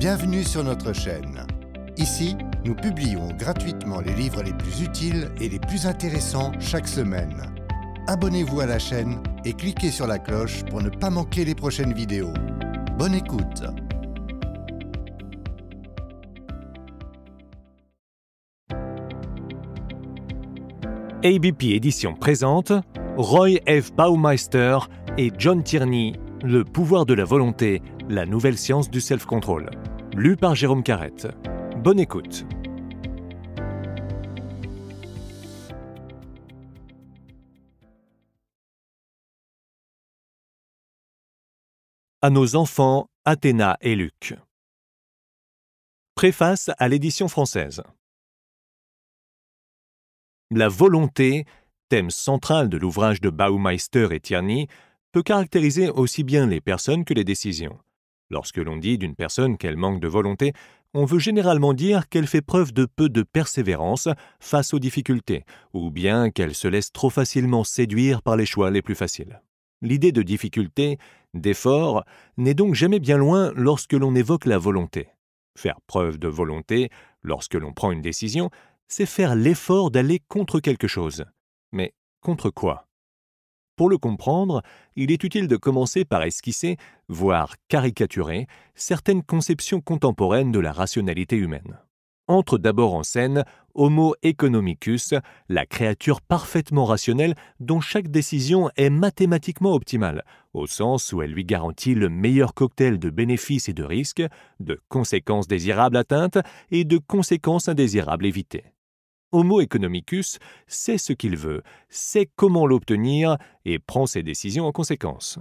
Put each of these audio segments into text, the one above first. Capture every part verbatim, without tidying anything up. Bienvenue sur notre chaîne. Ici, nous publions gratuitement les livres les plus utiles et les plus intéressants chaque semaine. Abonnez-vous à la chaîne et cliquez sur la cloche pour ne pas manquer les prochaines vidéos. Bonne écoute! A B P édition présente Roy F. Baumeister et John Tierney, Le pouvoir de la volonté, la nouvelle science du self-control, lu par Jérôme Carette. Bonne écoute. À nos enfants, Athéna et Luc. Préface à l'édition française. La volonté, thème central de l'ouvrage de Baumeister et Tierney, peut caractériser aussi bien les personnes que les décisions. Lorsque l'on dit d'une personne qu'elle manque de volonté, on veut généralement dire qu'elle fait preuve de peu de persévérance face aux difficultés, ou bien qu'elle se laisse trop facilement séduire par les choix les plus faciles. L'idée de difficulté, d'effort, n'est donc jamais bien loin lorsque l'on évoque la volonté. Faire preuve de volonté, lorsque l'on prend une décision, c'est faire l'effort d'aller contre quelque chose. Mais contre quoi? Pour le comprendre, il est utile de commencer par esquisser, voire caricaturer, certaines conceptions contemporaines de la rationalité humaine. Entre d'abord en scène Homo economicus, la créature parfaitement rationnelle dont chaque décision est mathématiquement optimale, au sens où elle lui garantit le meilleur cocktail de bénéfices et de risques, de conséquences désirables atteintes et de conséquences indésirables évitées. Homo economicus sait ce qu'il veut, sait comment l'obtenir et prend ses décisions en conséquence.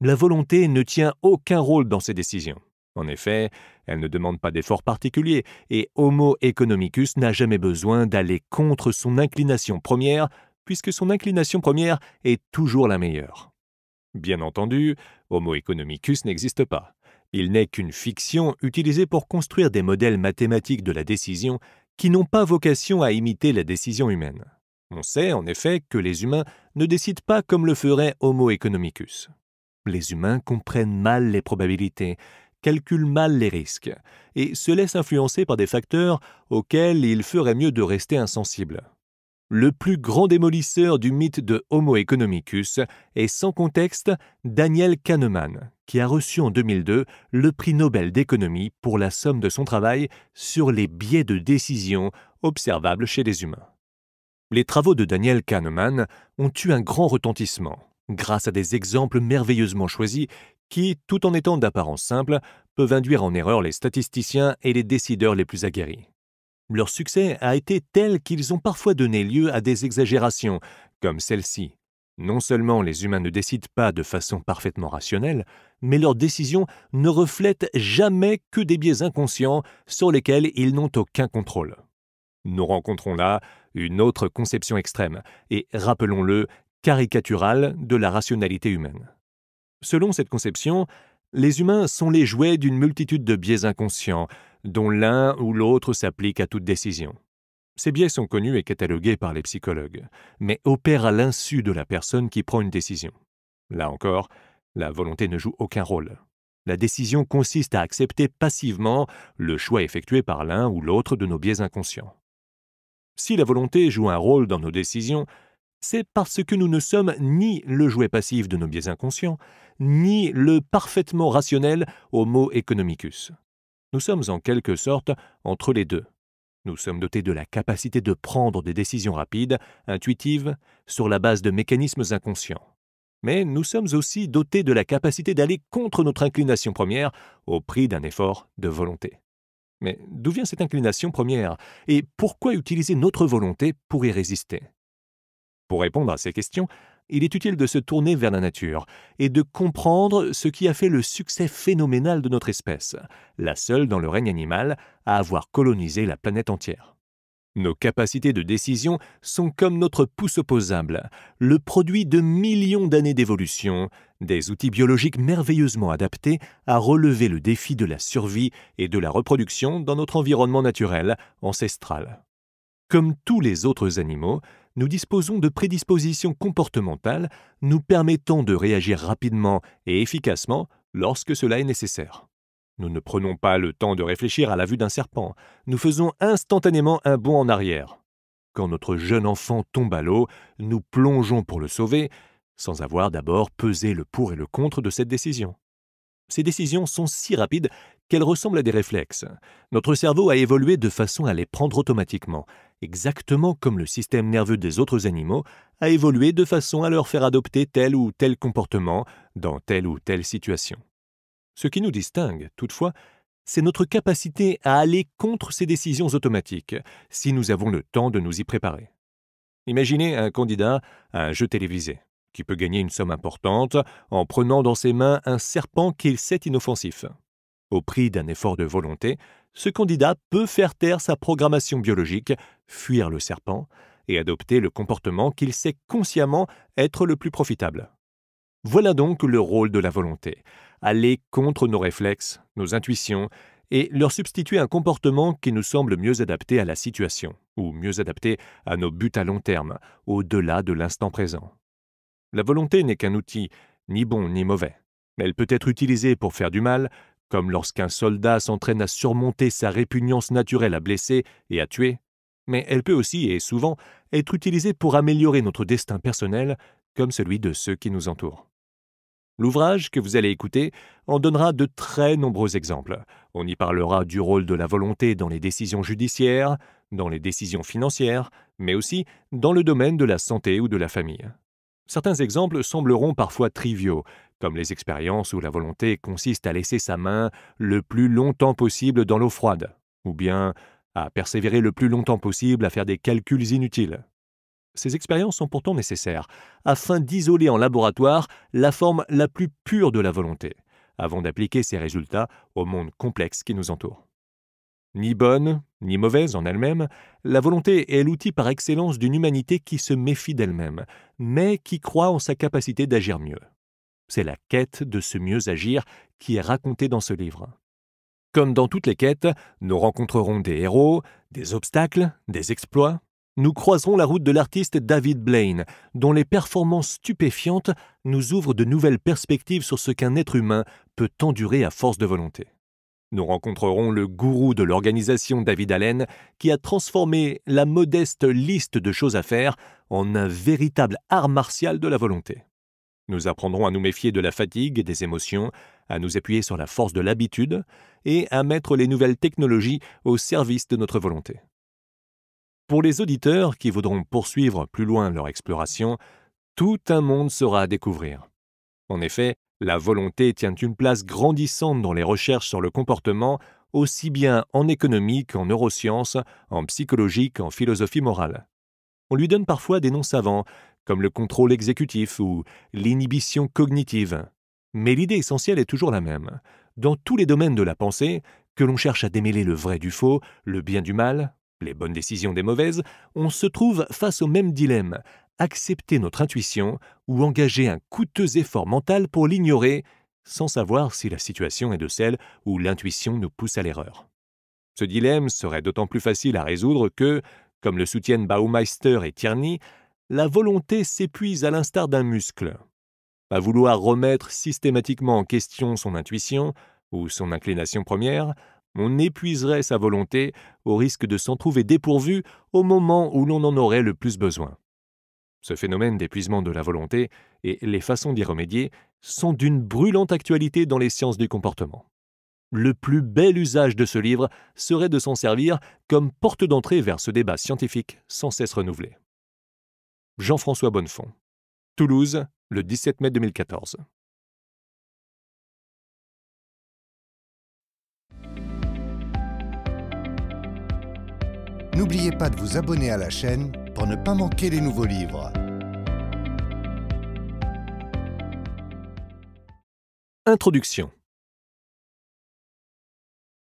La volonté ne tient aucun rôle dans ses décisions. En effet, elle ne demande pas d'efforts particuliers et Homo economicus n'a jamais besoin d'aller contre son inclination première puisque son inclination première est toujours la meilleure. Bien entendu, Homo economicus n'existe pas. Il n'est qu'une fiction utilisée pour construire des modèles mathématiques de la décision qui n'ont pas vocation à imiter la décision humaine. On sait en effet que les humains ne décident pas comme le ferait Homo economicus. Les humains comprennent mal les probabilités, calculent mal les risques et se laissent influencer par des facteurs auxquels il ferait mieux de rester insensible. Le plus grand démolisseur du mythe de Homo economicus est sans contexte Daniel Kahneman, qui a reçu en deux mille deux le prix Nobel d'économie pour la somme de son travail sur les biais de décision observables chez les humains. Les travaux de Daniel Kahneman ont eu un grand retentissement, grâce à des exemples merveilleusement choisis qui, tout en étant d'apparence simple, peuvent induire en erreur les statisticiens et les décideurs les plus aguerris. Leur succès a été tel qu'ils ont parfois donné lieu à des exagérations, comme celle-ci. Non seulement les humains ne décident pas de façon parfaitement rationnelle, mais leurs décisions ne reflètent jamais que des biais inconscients sur lesquels ils n'ont aucun contrôle. Nous rencontrons là une autre conception extrême et, rappelons-le, caricaturale de la rationalité humaine. Selon cette conception, les humains sont les jouets d'une multitude de biais inconscients, dont l'un ou l'autre s'applique à toute décision. Ces biais sont connus et catalogués par les psychologues, mais opèrent à l'insu de la personne qui prend une décision. Là encore, la volonté ne joue aucun rôle. La décision consiste à accepter passivement le choix effectué par l'un ou l'autre de nos biais inconscients. Si la volonté joue un rôle dans nos décisions, c'est parce que nous ne sommes ni le jouet passif de nos biais inconscients, ni le parfaitement rationnel Homo economicus. Nous sommes en quelque sorte entre les deux. Nous sommes dotés de la capacité de prendre des décisions rapides, intuitives, sur la base de mécanismes inconscients. Mais nous sommes aussi dotés de la capacité d'aller contre notre inclination première au prix d'un effort de volonté. Mais d'où vient cette inclination première et pourquoi utiliser notre volonté pour y résister ? Pour répondre à ces questions, il est utile de se tourner vers la nature et de comprendre ce qui a fait le succès phénoménal de notre espèce, la seule dans le règne animal à avoir colonisé la planète entière. Nos capacités de décision sont comme notre pouce opposable, le produit de millions d'années d'évolution, des outils biologiques merveilleusement adaptés à relever le défi de la survie et de la reproduction dans notre environnement naturel, ancestral. Comme tous les autres animaux, nous disposons de prédispositions comportementales nous permettant de réagir rapidement et efficacement lorsque cela est nécessaire. Nous ne prenons pas le temps de réfléchir à la vue d'un serpent. Nous faisons instantanément un bond en arrière. Quand notre jeune enfant tombe à l'eau, nous plongeons pour le sauver, sans avoir d'abord pesé le pour et le contre de cette décision. Ces décisions sont si rapides qu'elles ressemblent à des réflexes. Notre cerveau a évolué de façon à les prendre automatiquement, exactement comme le système nerveux des autres animaux a évolué de façon à leur faire adopter tel ou tel comportement dans telle ou telle situation. Ce qui nous distingue, toutefois, c'est notre capacité à aller contre ces décisions automatiques, si nous avons le temps de nous y préparer. Imaginez un candidat à un jeu télévisé, qui peut gagner une somme importante en prenant dans ses mains un serpent qu'il sait inoffensif. Au prix d'un effort de volonté, ce candidat peut faire taire sa programmation biologique, fuir le serpent et adopter le comportement qu'il sait consciemment être le plus profitable. Voilà donc le rôle de la volonté, aller contre nos réflexes, nos intuitions, et leur substituer un comportement qui nous semble mieux adapté à la situation, ou mieux adapté à nos buts à long terme, au-delà de l'instant présent. La volonté n'est qu'un outil, ni bon ni mauvais. Elle peut être utilisée pour faire du mal, comme lorsqu'un soldat s'entraîne à surmonter sa répugnance naturelle à blesser et à tuer, mais elle peut aussi, et souvent, être utilisée pour améliorer notre destin personnel comme celui de ceux qui nous entourent. L'ouvrage que vous allez écouter en donnera de très nombreux exemples. On y parlera du rôle de la volonté dans les décisions judiciaires, dans les décisions financières, mais aussi dans le domaine de la santé ou de la famille. Certains exemples sembleront parfois triviaux, comme les expériences où la volonté consiste à laisser sa main le plus longtemps possible dans l'eau froide, ou bien à persévérer le plus longtemps possible à faire des calculs inutiles. Ces expériences sont pourtant nécessaires, afin d'isoler en laboratoire la forme la plus pure de la volonté, avant d'appliquer ces résultats au monde complexe qui nous entoure. Ni bonne, ni mauvaise en elle-même, la volonté est l'outil par excellence d'une humanité qui se méfie d'elle-même, mais qui croit en sa capacité d'agir mieux. C'est la quête de ce mieux agir qui est racontée dans ce livre. Comme dans toutes les quêtes, nous rencontrerons des héros, des obstacles, des exploits. Nous croiserons la route de l'artiste David Blaine, dont les performances stupéfiantes nous ouvrent de nouvelles perspectives sur ce qu'un être humain peut endurer à force de volonté. Nous rencontrerons le gourou de l'organisation David Allen qui a transformé la modeste liste de choses à faire en un véritable art martial de la volonté. Nous apprendrons à nous méfier de la fatigue et des émotions, à nous appuyer sur la force de l'habitude et à mettre les nouvelles technologies au service de notre volonté. Pour les auditeurs qui voudront poursuivre plus loin leur exploration, tout un monde sera à découvrir. En effet, la volonté tient une place grandissante dans les recherches sur le comportement, aussi bien en économie qu'en neurosciences, en psychologie qu'en philosophie morale. On lui donne parfois des noms savants, comme le contrôle exécutif ou l'inhibition cognitive. Mais l'idée essentielle est toujours la même. Dans tous les domaines de la pensée, que l'on cherche à démêler le vrai du faux, le bien du mal, les bonnes décisions des mauvaises, on se trouve face au même dilemme. Accepter notre intuition ou engager un coûteux effort mental pour l'ignorer sans savoir si la situation est de celle où l'intuition nous pousse à l'erreur. Ce dilemme serait d'autant plus facile à résoudre que, comme le soutiennent Baumeister et Tierney, la volonté s'épuise à l'instar d'un muscle. À vouloir remettre systématiquement en question son intuition ou son inclination première, on épuiserait sa volonté au risque de s'en trouver dépourvu au moment où l'on en aurait le plus besoin. Ce phénomène d'épuisement de la volonté et les façons d'y remédier sont d'une brûlante actualité dans les sciences du comportement. Le plus bel usage de ce livre serait de s'en servir comme porte d'entrée vers ce débat scientifique sans cesse renouvelé. Jean-François Bonnefond, Toulouse, le dix-sept mai deux mille quatorze. N'oubliez pas de vous abonner à la chaîne pour ne pas manquer les nouveaux livres. Introduction.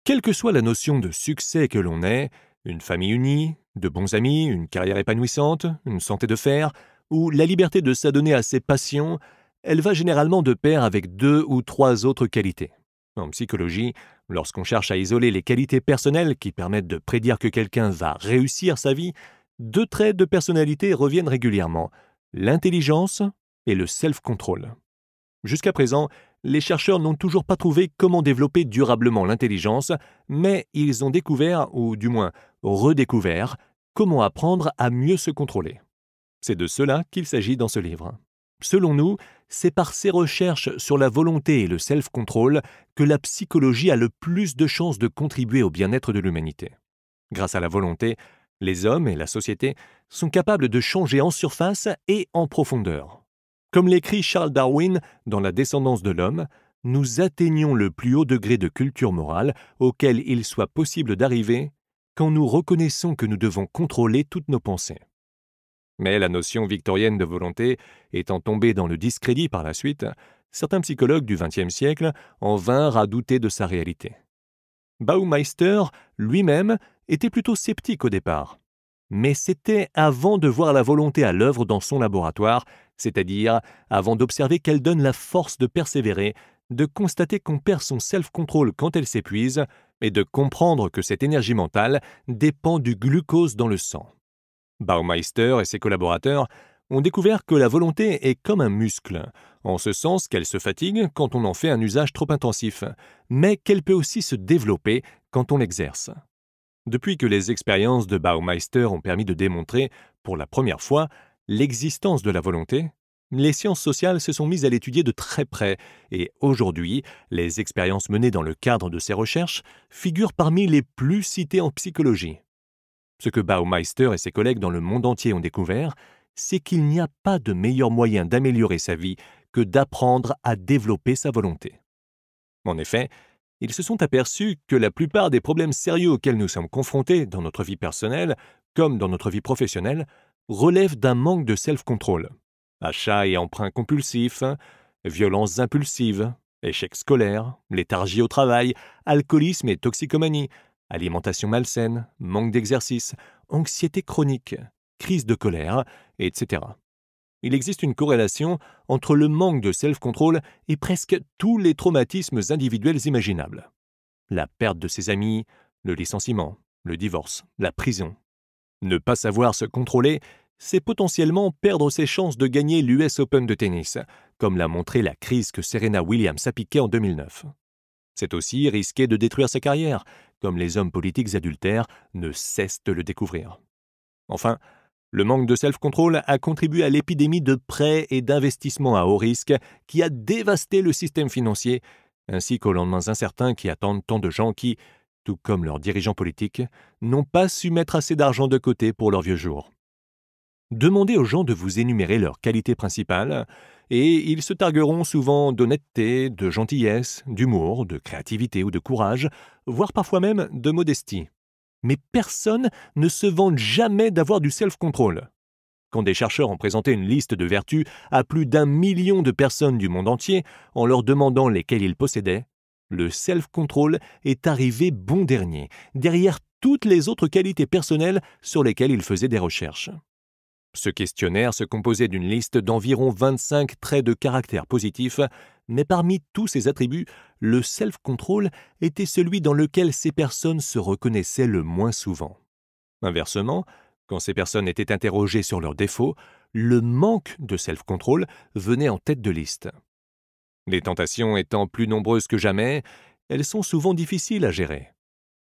Quelle que soit la notion de succès que l'on ait, une famille unie, de bons amis, une carrière épanouissante, une santé de fer, ou la liberté de s'adonner à ses passions, elle va généralement de pair avec deux ou trois autres qualités. En psychologie, lorsqu'on cherche à isoler les qualités personnelles qui permettent de prédire que quelqu'un va réussir sa vie, deux traits de personnalité reviennent régulièrement, l'intelligence et le self-control. Jusqu'à présent, les chercheurs n'ont toujours pas trouvé comment développer durablement l'intelligence, mais ils ont découvert, ou du moins redécouvert, comment apprendre à mieux se contrôler. C'est de cela qu'il s'agit dans ce livre. Selon nous, c'est par ces recherches sur la volonté et le self-control que la psychologie a le plus de chances de contribuer au bien-être de l'humanité. Grâce à la volonté, les hommes et la société sont capables de changer en surface et en profondeur. Comme l'écrit Charles Darwin dans La descendance de l'homme, nous atteignons le plus haut degré de culture morale auquel il soit possible d'arriver quand nous reconnaissons que nous devons contrôler toutes nos pensées. Mais la notion victorienne de volonté étant tombée dans le discrédit par la suite, certains psychologues du vingtième siècle en vinrent à douter de sa réalité. Baumeister, lui-même, était plutôt sceptique au départ. Mais c'était avant de voir la volonté à l'œuvre dans son laboratoire, c'est-à-dire avant d'observer qu'elle donne la force de persévérer, de constater qu'on perd son self-control quand elle s'épuise, et de comprendre que cette énergie mentale dépend du glucose dans le sang. Baumeister et ses collaborateurs ont découvert que la volonté est comme un muscle, en ce sens qu'elle se fatigue quand on en fait un usage trop intensif, mais qu'elle peut aussi se développer quand on l'exerce. Depuis que les expériences de Baumeister ont permis de démontrer, pour la première fois, l'existence de la volonté, les sciences sociales se sont mises à l'étudier de très près, et aujourd'hui, les expériences menées dans le cadre de ces recherches figurent parmi les plus citées en psychologie. Ce que Baumeister et ses collègues dans le monde entier ont découvert, c'est qu'il n'y a pas de meilleur moyen d'améliorer sa vie que d'apprendre à développer sa volonté. En effet, ils se sont aperçus que la plupart des problèmes sérieux auxquels nous sommes confrontés dans notre vie personnelle, comme dans notre vie professionnelle, relèvent d'un manque de self-control. Achats et emprunts compulsifs, violences impulsives, échecs scolaires, léthargie au travail, alcoolisme et toxicomanie, alimentation malsaine, manque d'exercice, anxiété chronique, crise de colère, et cetera. Il existe une corrélation entre le manque de self-control et presque tous les traumatismes individuels imaginables. La perte de ses amis, le licenciement, le divorce, la prison. Ne pas savoir se contrôler, c'est potentiellement perdre ses chances de gagner l'U S Open de tennis, comme l'a montré la crise que Serena Williams appliquait en deux mille neuf. C'est aussi risquer de détruire sa carrière, comme les hommes politiques adultères ne cessent de le découvrir. Enfin, le manque de self-control a contribué à l'épidémie de prêts et d'investissements à haut risque qui a dévasté le système financier, ainsi qu'aux lendemains incertains qui attendent tant de gens qui, tout comme leurs dirigeants politiques, n'ont pas su mettre assez d'argent de côté pour leurs vieux jours. Demandez aux gens de vous énumérer leurs qualités principales, et ils se targueront souvent d'honnêteté, de gentillesse, d'humour, de créativité ou de courage, voire parfois même de modestie. Mais personne ne se vante jamais d'avoir du self-control. Quand des chercheurs ont présenté une liste de vertus à plus d'un million de personnes du monde entier en leur demandant lesquelles ils possédaient, le self-control est arrivé bon dernier, derrière toutes les autres qualités personnelles sur lesquelles ils faisaient des recherches. Ce questionnaire se composait d'une liste d'environ vingt-cinq traits de caractère positifs, mais parmi tous ces attributs, le self-control était celui dans lequel ces personnes se reconnaissaient le moins souvent. Inversement, quand ces personnes étaient interrogées sur leurs défauts, le manque de self-control venait en tête de liste. Les tentations étant plus nombreuses que jamais, elles sont souvent difficiles à gérer.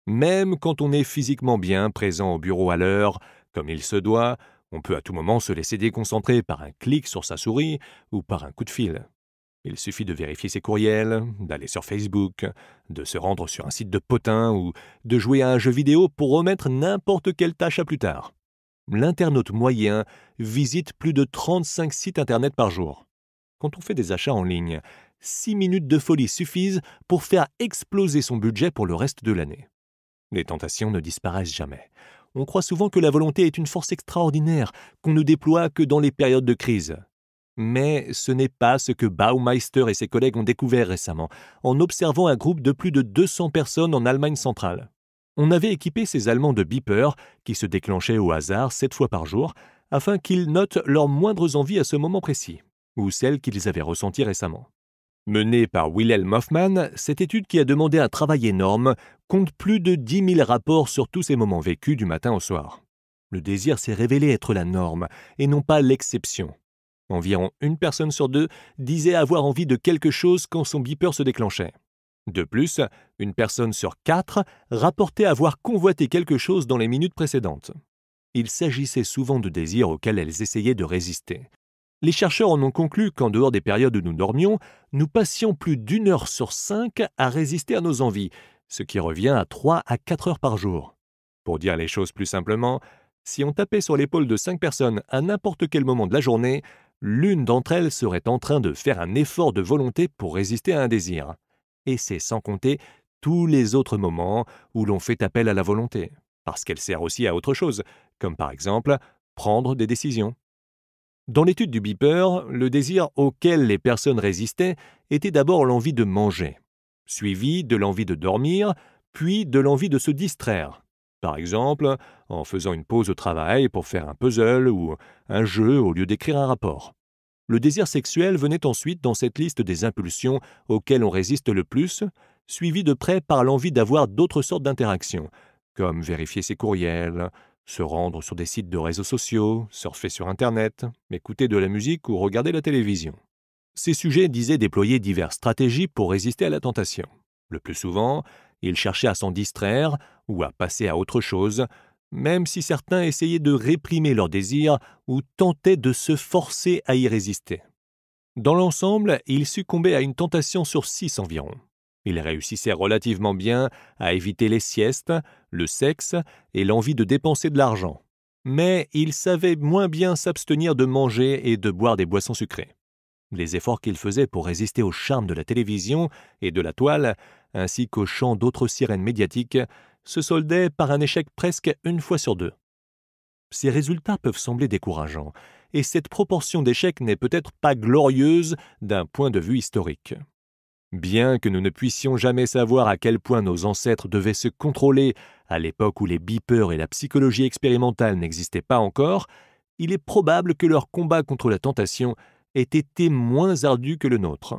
Même quand on est physiquement bien présent au bureau à l'heure, comme il se doit, on peut à tout moment se laisser déconcentrer par un clic sur sa souris ou par un coup de fil. Il suffit de vérifier ses courriels, d'aller sur Facebook, de se rendre sur un site de potins ou de jouer à un jeu vidéo pour remettre n'importe quelle tâche à plus tard. L'internaute moyen visite plus de trente-cinq sites Internet par jour. Quand on fait des achats en ligne, six minutes de folie suffisent pour faire exploser son budget pour le reste de l'année. Les tentations ne disparaissent jamais. On croit souvent que la volonté est une force extraordinaire qu'on ne déploie que dans les périodes de crise. Mais ce n'est pas ce que Baumeister et ses collègues ont découvert récemment, en observant un groupe de plus de deux cents personnes en Allemagne centrale. On avait équipé ces Allemands de beepers, qui se déclenchaient au hasard sept fois par jour, afin qu'ils notent leurs moindres envies à ce moment précis, ou celles qu'ils avaient ressenties récemment. Menée par Wilhelm Hoffman, cette étude qui a demandé un travail énorme compte plus de dix mille rapports sur tous ces moments vécus du matin au soir. Le désir s'est révélé être la norme et non pas l'exception. Environ une personne sur deux disait avoir envie de quelque chose quand son beeper se déclenchait. De plus, une personne sur quatre rapportait avoir convoité quelque chose dans les minutes précédentes. Il s'agissait souvent de désirs auxquels elles essayaient de résister. Les chercheurs en ont conclu qu'en dehors des périodes où nous dormions, nous passions plus d'une heure sur cinq à résister à nos envies, ce qui revient à trois à quatre heures par jour. Pour dire les choses plus simplement, si on tapait sur l'épaule de cinq personnes à n'importe quel moment de la journée, l'une d'entre elles serait en train de faire un effort de volonté pour résister à un désir. Et c'est sans compter tous les autres moments où l'on fait appel à la volonté, parce qu'elle sert aussi à autre chose, comme par exemple prendre des décisions. Dans l'étude du beeper, le désir auquel les personnes résistaient était d'abord l'envie de manger, suivi de l'envie de dormir, puis de l'envie de se distraire. Par exemple, en faisant une pause au travail pour faire un puzzle ou un jeu au lieu d'écrire un rapport. Le désir sexuel venait ensuite dans cette liste des impulsions auxquelles on résiste le plus, suivi de près par l'envie d'avoir d'autres sortes d'interactions, comme vérifier ses courriels, se rendre sur des sites de réseaux sociaux, surfer sur Internet, écouter de la musique ou regarder la télévision. Ces sujets disaient déployer diverses stratégies pour résister à la tentation. Le plus souvent, ils cherchaient à s'en distraire ou à passer à autre chose, même si certains essayaient de réprimer leurs désirs ou tentaient de se forcer à y résister. Dans l'ensemble, ils succombaient à une tentation sur six environ. Ils réussissaient relativement bien à éviter les siestes, le sexe et l'envie de dépenser de l'argent. Mais ils savaient moins bien s'abstenir de manger et de boire des boissons sucrées. Les efforts qu'ils faisaient pour résister au charme de la télévision et de la toile, ainsi qu'au chant d'autres sirènes médiatiques, se soldaient par un échec presque une fois sur deux. Ces résultats peuvent sembler décourageants, et cette proportion d'échecs n'est peut-être pas glorieuse d'un point de vue historique. Bien que nous ne puissions jamais savoir à quel point nos ancêtres devaient se contrôler à l'époque où les beepers et la psychologie expérimentale n'existaient pas encore, il est probable que leur combat contre la tentation ait été moins ardu que le nôtre.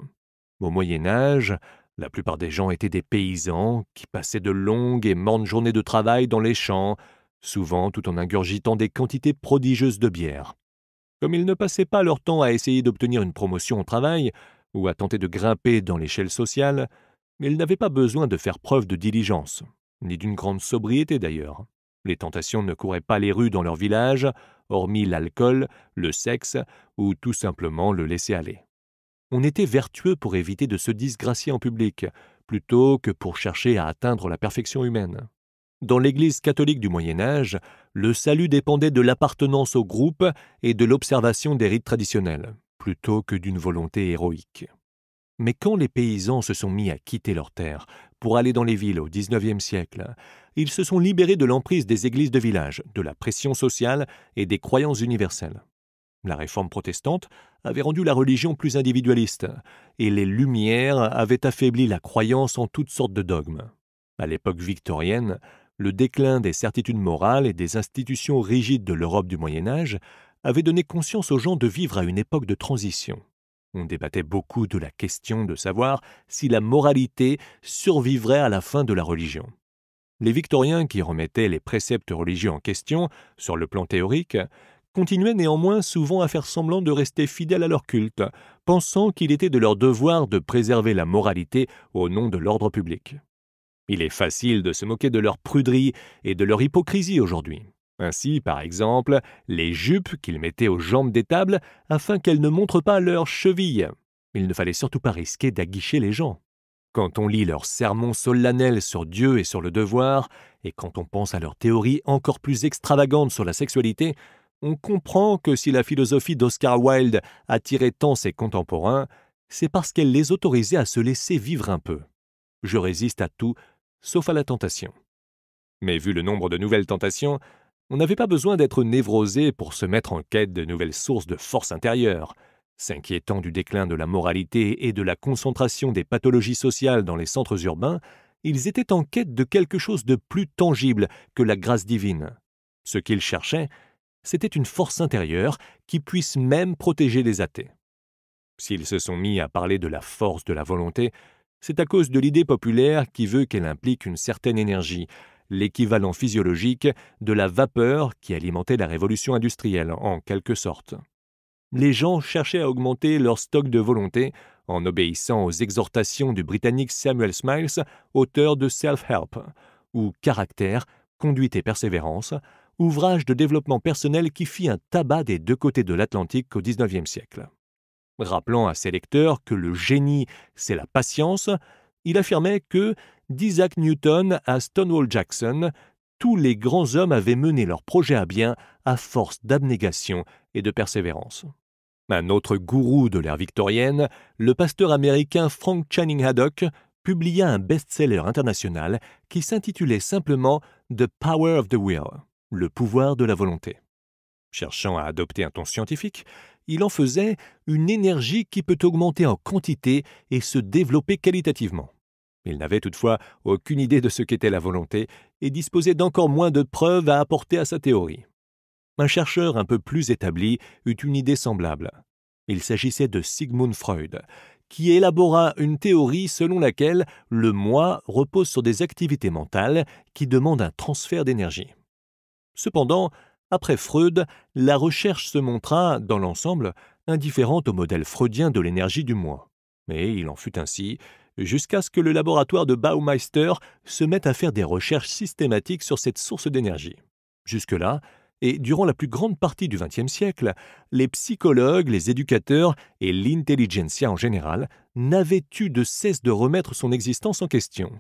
Au Moyen-Âge, la plupart des gens étaient des paysans qui passaient de longues et mornes journées de travail dans les champs, souvent tout en ingurgitant des quantités prodigieuses de bière. Comme ils ne passaient pas leur temps à essayer d'obtenir une promotion au travail, ou à tenter de grimper dans l'échelle sociale, ils n'avaient pas besoin de faire preuve de diligence, ni d'une grande sobriété d'ailleurs. Les tentations ne couraient pas les rues dans leur village, hormis l'alcool, le sexe, ou tout simplement le laisser aller. On était vertueux pour éviter de se disgracier en public, plutôt que pour chercher à atteindre la perfection humaine. Dans l'Église catholique du Moyen-Âge, le salut dépendait de l'appartenance au groupe et de l'observation des rites traditionnels, plutôt que d'une volonté héroïque. Mais quand les paysans se sont mis à quitter leurs terres pour aller dans les villes au dix-neuvième siècle, ils se sont libérés de l'emprise des églises de village, de la pression sociale et des croyances universelles. La réforme protestante avait rendu la religion plus individualiste, et les Lumières avaient affaibli la croyance en toutes sortes de dogmes. À l'époque victorienne, le déclin des certitudes morales et des institutions rigides de l'Europe du Moyen-Âge avait donné conscience aux gens de vivre à une époque de transition. On débattait beaucoup de la question de savoir si la moralité survivrait à la fin de la religion. Les Victoriens qui remettaient les préceptes religieux en question, sur le plan théorique, continuaient néanmoins souvent à faire semblant de rester fidèles à leur culte, pensant qu'il était de leur devoir de préserver la moralité au nom de l'ordre public. Il est facile de se moquer de leur pruderie et de leur hypocrisie aujourd'hui. Ainsi, par exemple, les jupes qu'ils mettaient aux jambes des tables afin qu'elles ne montrent pas leurs chevilles. Il ne fallait surtout pas risquer d'aguicher les gens. Quand on lit leurs sermons solennels sur Dieu et sur le devoir, et quand on pense à leurs théories encore plus extravagantes sur la sexualité, on comprend que si la philosophie d'Oscar Wilde attirait tant ses contemporains, c'est parce qu'elle les autorisait à se laisser vivre un peu. Je résiste à tout, sauf à la tentation. Mais vu le nombre de nouvelles tentations, on n'avait pas besoin d'être névrosé pour se mettre en quête de nouvelles sources de force intérieure. S'inquiétant du déclin de la moralité et de la concentration des pathologies sociales dans les centres urbains, ils étaient en quête de quelque chose de plus tangible que la grâce divine. Ce qu'ils cherchaient, c'était une force intérieure qui puisse même protéger les athées. S'ils se sont mis à parler de la force de la volonté, c'est à cause de l'idée populaire qui veut qu'elle implique une certaine énergie, l'équivalent physiologique de la vapeur qui alimentait la révolution industrielle, en quelque sorte. les gens cherchaient à augmenter leur stock de volonté en obéissant aux exhortations du Britannique Samuel Smiles, auteur de Self-Help, ou Caractère, Conduite et Persévérance, ouvrage de développement personnel qui fit un tabac des deux côtés de l'Atlantique au dix-neuvième siècle. Rappelant à ses lecteurs que le génie, c'est la patience, il affirmait que, d'Isaac Newton à Stonewall Jackson, tous les grands hommes avaient mené leur projet à bien à force d'abnégation et de persévérance. Un autre gourou de l'ère victorienne, le pasteur américain Frank Channing Haddock, publia un best-seller international qui s'intitulait simplement « The Power of the Will », le pouvoir de la volonté. Cherchant à adopter un ton scientifique, il en faisait une énergie qui peut augmenter en quantité et se développer qualitativement. Il n'avait toutefois aucune idée de ce qu'était la volonté et disposait d'encore moins de preuves à apporter à sa théorie. Un chercheur un peu plus établi eut une idée semblable. Il s'agissait de Sigmund Freud, qui élabora une théorie selon laquelle le moi repose sur des activités mentales qui demandent un transfert d'énergie. Cependant, après Freud, la recherche se montra, dans l'ensemble, indifférente au modèle freudien de l'énergie du moi. Mais il en fut ainsi jusqu'à ce que le laboratoire de Baumeister se mette à faire des recherches systématiques sur cette source d'énergie. Jusque-là, et durant la plus grande partie du vingtième siècle, les psychologues, les éducateurs et l'intelligentsia en général n'avaient eu de cesse de remettre son existence en question.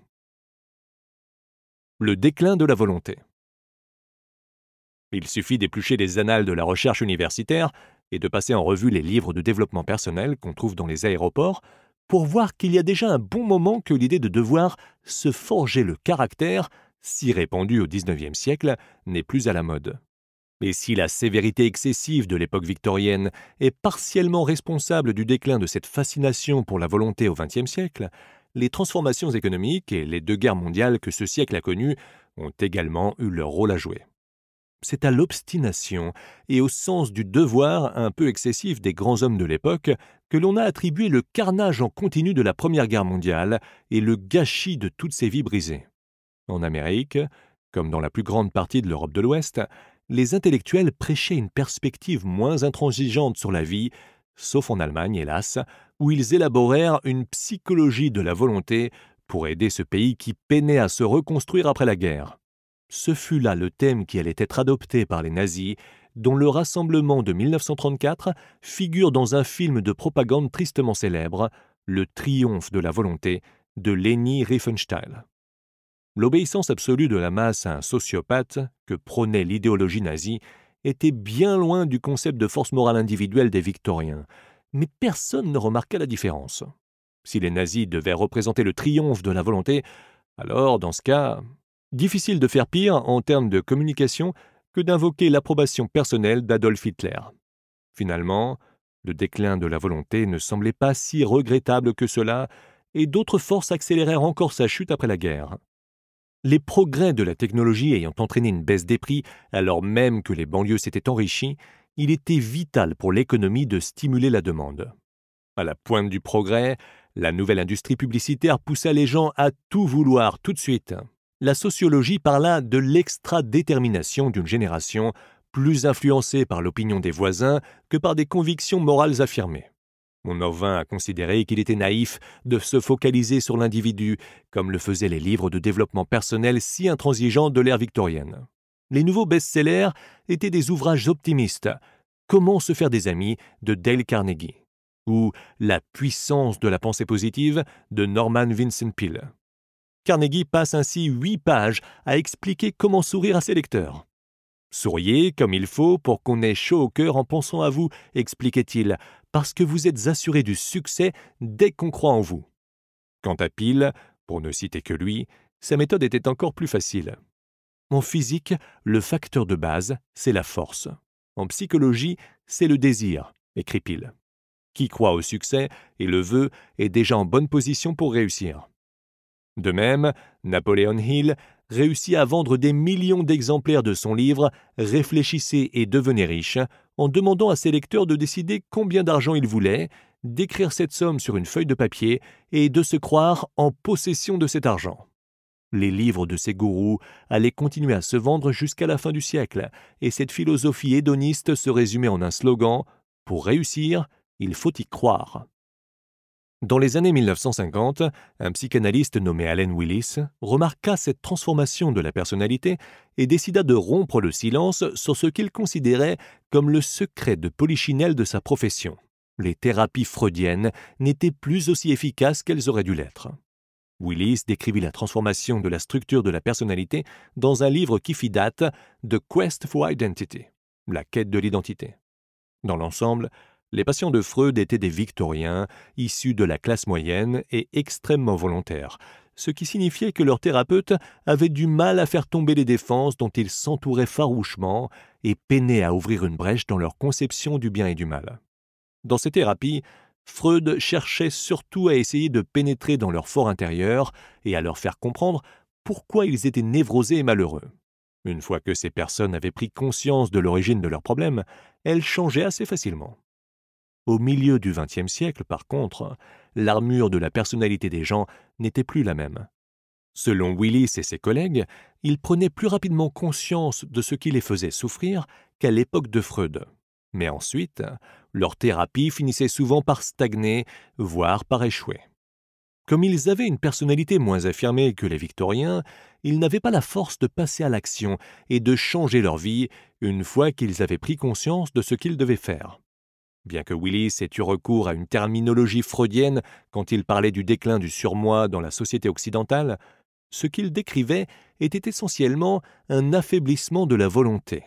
Le déclin de la volonté. Il suffit d'éplucher les annales de la recherche universitaire et de passer en revue les livres de développement personnel qu'on trouve dans les aéroports pour voir qu'il y a déjà un bon moment que l'idée de devoir se forger le caractère, si répandue au dix-neuvième siècle, n'est plus à la mode. Et si la sévérité excessive de l'époque victorienne est partiellement responsable du déclin de cette fascination pour la volonté au vingtième siècle, les transformations économiques et les deux guerres mondiales que ce siècle a connues ont également eu leur rôle à jouer. C'est à l'obstination et au sens du devoir un peu excessif des grands hommes de l'époque que l'on a attribué le carnage en continu de la Première Guerre mondiale et le gâchis de toutes ces vies brisées. En Amérique, comme dans la plus grande partie de l'Europe de l'Ouest, les intellectuels prêchaient une perspective moins intransigeante sur la vie, sauf en Allemagne, hélas, où ils élaborèrent une psychologie de la volonté pour aider ce pays qui peinait à se reconstruire après la guerre. Ce fut là le thème qui allait être adopté par les nazis, dont le rassemblement de mille neuf cent trente-quatre figure dans un film de propagande tristement célèbre, Le triomphe de la volonté, de Leni Riefenstahl. L'obéissance absolue de la masse à un sociopathe, que prônait l'idéologie nazie, était bien loin du concept de force morale individuelle des victoriens, mais personne ne remarqua la différence. Si les nazis devaient représenter le triomphe de la volonté, alors, dans ce cas... difficile de faire pire en termes de communication que d'invoquer l'approbation personnelle d'Adolf Hitler. Finalement, le déclin de la volonté ne semblait pas si regrettable que cela et d'autres forces accélérèrent encore sa chute après la guerre. Les progrès de la technologie ayant entraîné une baisse des prix alors même que les banlieues s'étaient enrichies, il était vital pour l'économie de stimuler la demande. À la pointe du progrès, la nouvelle industrie publicitaire poussa les gens à tout vouloir tout de suite. La sociologie parla de l'extra-détermination d'une génération plus influencée par l'opinion des voisins que par des convictions morales affirmées. On en vint à considérer qu'il était naïf de se focaliser sur l'individu, comme le faisaient les livres de développement personnel si intransigeants de l'ère victorienne. Les nouveaux best-sellers étaient des ouvrages optimistes, « Comment se faire des amis » de Dale Carnegie, ou « La puissance de la pensée positive » de Norman Vincent Peale. Carnegie passe ainsi huit pages à expliquer comment sourire à ses lecteurs. « Souriez comme il faut pour qu'on ait chaud au cœur en pensant à vous », expliquait-il, « parce que vous êtes assuré du succès dès qu'on croit en vous. » Quant à Peale, pour ne citer que lui, sa méthode était encore plus facile. En physique, le facteur de base, c'est la force. En psychologie, c'est le désir, écrit Peale. Qui croit au succès et le veut est déjà en bonne position pour réussir. De même, Napoléon Hill réussit à vendre des millions d'exemplaires de son livre « Réfléchissez et devenez riche » en demandant à ses lecteurs de décider combien d'argent ils voulaient, d'écrire cette somme sur une feuille de papier et de se croire en possession de cet argent. Les livres de ces gourous allaient continuer à se vendre jusqu'à la fin du siècle et cette philosophie hédoniste se résumait en un slogan Pour réussir, il faut y croire. Dans les années mille neuf cent cinquante, un psychanalyste nommé Alan Willis remarqua cette transformation de la personnalité et décida de rompre le silence sur ce qu'il considérait comme le secret de polichinelle de sa profession. Les thérapies freudiennes n'étaient plus aussi efficaces qu'elles auraient dû l'être. Willis décrivit la transformation de la structure de la personnalité dans un livre qui fit date de « Quest for Identity », la quête de l'identité. Dans l'ensemble, les patients de Freud étaient des victoriens, issus de la classe moyenne et extrêmement volontaires, ce qui signifiait que leurs thérapeutes avaient du mal à faire tomber les défenses dont ils s'entouraient farouchement et peinaient à ouvrir une brèche dans leur conception du bien et du mal. Dans ces thérapies, Freud cherchait surtout à essayer de pénétrer dans leur fort intérieur et à leur faire comprendre pourquoi ils étaient névrosés et malheureux. Une fois que ces personnes avaient pris conscience de l'origine de leurs problèmes, elles changeaient assez facilement. Au milieu du vingtième siècle, par contre, l'armure de la personnalité des gens n'était plus la même. Selon Willis et ses collègues, ils prenaient plus rapidement conscience de ce qui les faisait souffrir qu'à l'époque de Freud. Mais ensuite, leur thérapie finissait souvent par stagner, voire par échouer. Comme ils avaient une personnalité moins affirmée que les Victoriens, ils n'avaient pas la force de passer à l'action et de changer leur vie une fois qu'ils avaient pris conscience de ce qu'ils devaient faire. Bien que Willis ait eu recours à une terminologie freudienne quand il parlait du déclin du surmoi dans la société occidentale, ce qu'il décrivait était essentiellement un affaiblissement de la volonté.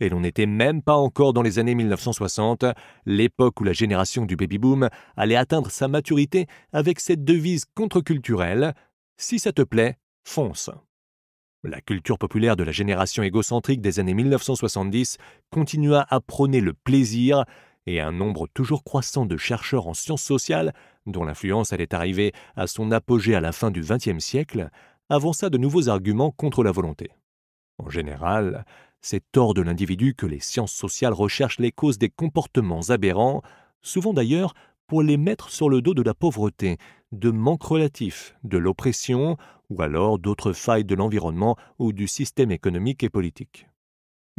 Et l'on n'était même pas encore dans les années mille neuf cent soixante, l'époque où la génération du baby-boom allait atteindre sa maturité avec cette devise contre-culturelle « Si ça te plaît, fonce ». La culture populaire de la génération égocentrique des années mille neuf cent soixante-dix continua à prôner le plaisir et un nombre toujours croissant de chercheurs en sciences sociales, dont l'influence allait arriver à son apogée à la fin du vingtième siècle, avança de nouveaux arguments contre la volonté. En général, c'est hors de l'individu que les sciences sociales recherchent les causes des comportements aberrants, souvent d'ailleurs pour les mettre sur le dos de la pauvreté, de manque relatif, de l'oppression ou alors d'autres failles de l'environnement ou du système économique et politique.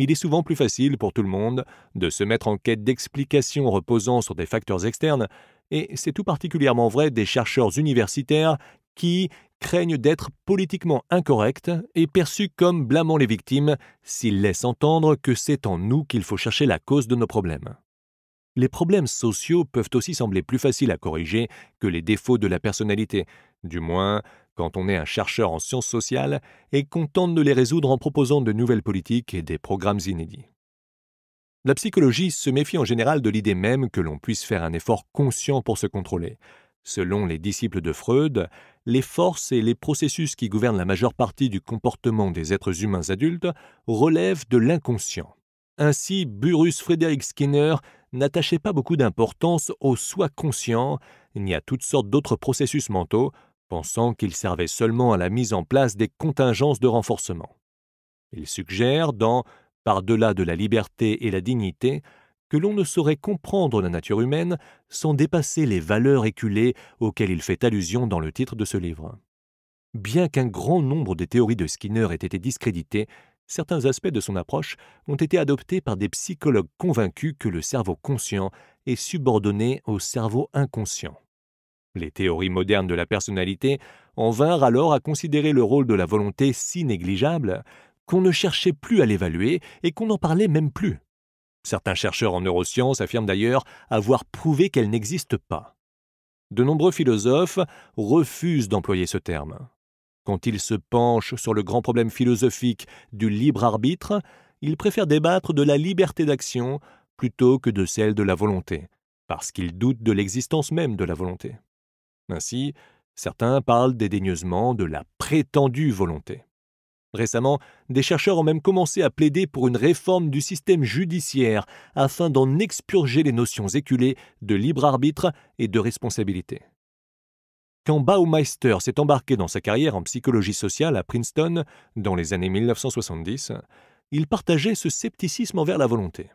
Il est souvent plus facile pour tout le monde de se mettre en quête d'explications reposant sur des facteurs externes, et c'est tout particulièrement vrai des chercheurs universitaires qui craignent d'être politiquement incorrects et perçus comme blâmant les victimes s'ils laissent entendre que c'est en nous qu'il faut chercher la cause de nos problèmes. Les problèmes sociaux peuvent aussi sembler plus faciles à corriger que les défauts de la personnalité, du moins quand on est un chercheur en sciences sociales et qu'on tente de les résoudre en proposant de nouvelles politiques et des programmes inédits. La psychologie se méfie en général de l'idée même que l'on puisse faire un effort conscient pour se contrôler. Selon les disciples de Freud, les forces et les processus qui gouvernent la majeure partie du comportement des êtres humains adultes relèvent de l'inconscient. Ainsi, Burrhus Frederic Skinner n'attachait pas beaucoup d'importance au soi conscient ni à toutes sortes d'autres processus mentaux, pensant qu'ils servaient seulement à la mise en place des contingences de renforcement. Il suggère dans « Par-delà de la liberté et la dignité » que l'on ne saurait comprendre la nature humaine sans dépasser les valeurs éculées auxquelles il fait allusion dans le titre de ce livre. Bien qu'un grand nombre des théories de Skinner aient été discréditées, certains aspects de son approche ont été adoptés par des psychologues convaincus que le cerveau conscient est subordonné au cerveau inconscient. Les théories modernes de la personnalité en vinrent alors à considérer le rôle de la volonté si négligeable qu'on ne cherchait plus à l'évaluer et qu'on n'en parlait même plus. Certains chercheurs en neurosciences affirment d'ailleurs avoir prouvé qu'elle n'existe pas. De nombreux philosophes refusent d'employer ce terme. Quand ils se penchent sur le grand problème philosophique du libre arbitre, ils préfèrent débattre de la liberté d'action plutôt que de celle de la volonté, parce qu'ils doutent de l'existence même de la volonté. Ainsi, certains parlent dédaigneusement de la prétendue volonté. Récemment, des chercheurs ont même commencé à plaider pour une réforme du système judiciaire afin d'en expurger les notions éculées de libre arbitre et de responsabilité. Quand Baumeister s'est embarqué dans sa carrière en psychologie sociale à Princeton dans les années mille neuf cent soixante-dix, il partageait ce scepticisme envers la volonté.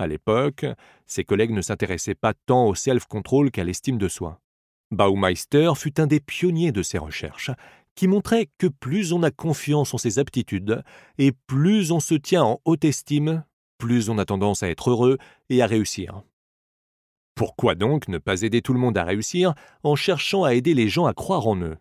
À l'époque, ses collègues ne s'intéressaient pas tant au self-control qu'à l'estime de soi. Baumeister fut un des pionniers de ses recherches, qui montrait que plus on a confiance en ses aptitudes et plus on se tient en haute estime, plus on a tendance à être heureux et à réussir. Pourquoi donc ne pas aider tout le monde à réussir en cherchant à aider les gens à croire en eux?